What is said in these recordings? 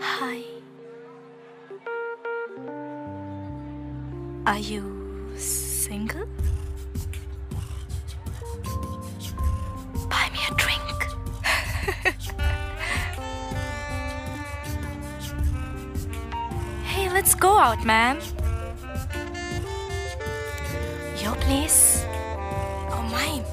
Hi. Are you single? Buy me a drink. Hey, let's go out, man. Your place or mine?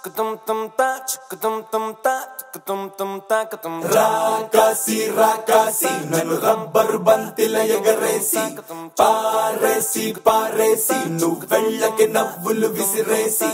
Rakasi, rakasi, nanu rubber bantila yagaresi. Paresi, paresi, nu vellake navvulu visiresi.